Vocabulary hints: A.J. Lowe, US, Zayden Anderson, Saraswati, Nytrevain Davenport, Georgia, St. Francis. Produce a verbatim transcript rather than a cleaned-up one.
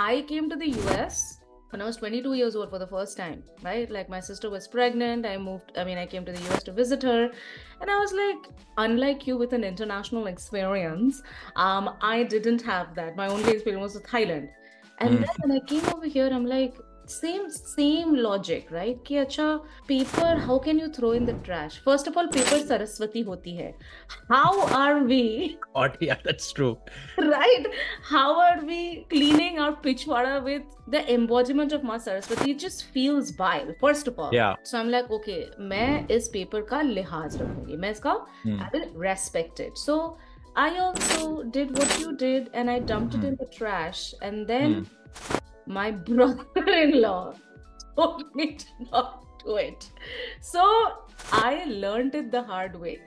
I came to the U S when I was twenty-two years old for the first time, right? Like, my sister was pregnant. I moved, I mean, I came to the U S to visit her. And I was like, unlike you with an international experience, um, I didn't have that. My only experience was with Thailand. And mm. then when I came over here, I'm like, same, same logic, right? Ki acha, paper, how can you throw in the trash? First of all, paper Saraswati hoti hai. How are we? God, yeah, that's true. Right? How are we cleaning our pitchwara with the embodiment of Ma Saraswati? It just feels vile, first of all. Yeah. So I'm like, okay, main is paper ka lihaz rakhungi. Main iska, I will respect it. So I also did what you did, and I dumped mm-hmm. it in the trash. And then mm. my brother-in-law told me to not do it. So I learned it the hard way.